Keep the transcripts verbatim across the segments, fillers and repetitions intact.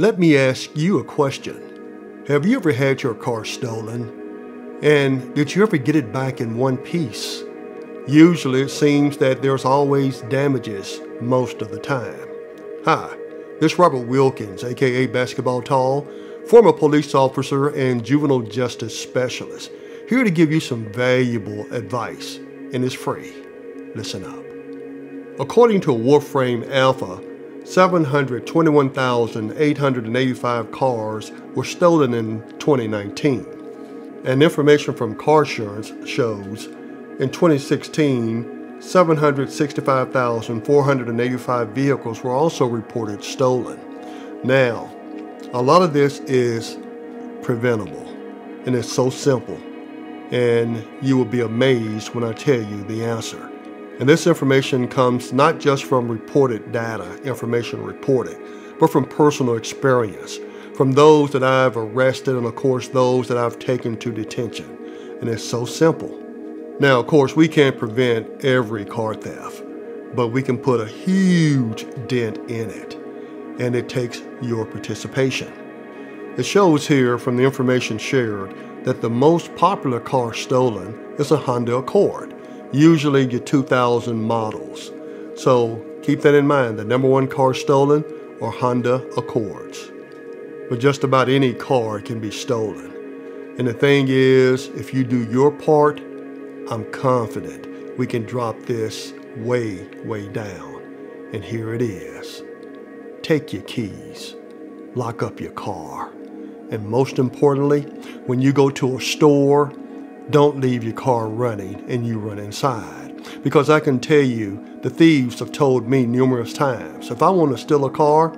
Let me ask you a question. Have you ever had your car stolen? And did you ever get it back in one piece? Usually it seems that there's always damages most of the time. Hi, this is Robert Wilkins, aka Basketball Tall, former police officer and juvenile justice specialist, here to give you some valuable advice, and it's free. Listen up. According to Wolfram Alpha, seven hundred twenty-one thousand eight hundred eighty-five cars were stolen in twenty nineteen, and information from car insurance shows in twenty sixteen, seven hundred sixty-five thousand four hundred eighty-five vehicles were also reported stolen. Now, a lot of this is preventable, and it's so simple, and you will be amazed when I tell you the answer. And this information comes not just from reported data, information reported, but from personal experience, from those that I've arrested and, of course, those that I've taken to detention. And it's so simple. Now, of course, we can't prevent every car theft, but we can put a huge dent in it, and it takes your participation. It shows here from the information shared that the most popular car stolen is a Honda Accord, usually your two thousand models. So keep that in mind, the number one car stolen are Honda Accords. But just about any car can be stolen. And the thing is, if you do your part, I'm confident we can drop this way, way down. And here it is. Take your keys, lock up your car. And most importantly, when you go to a store, don't leave your car running and you run inside. Because I can tell you, the thieves have told me numerous times, if I want to steal a car,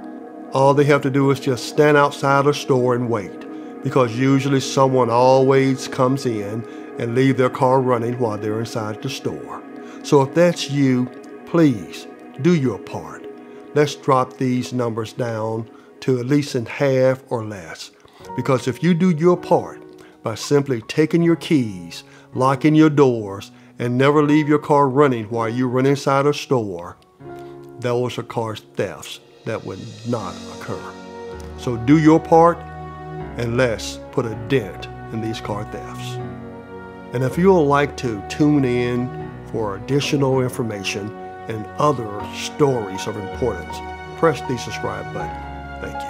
all they have to do is just stand outside a store and wait. Because usually someone always comes in and leave their car running while they're inside the store. So if that's you, please do your part. Let's drop these numbers down to at least in half or less. Because if you do your part, by simply taking your keys, locking your doors, and never leave your car running while you run inside a store, those are car thefts that would not occur. So do your part, and let's put a dent in these car thefts. And if you would like to tune in for additional information and other stories of importance, press the subscribe button. Thank you.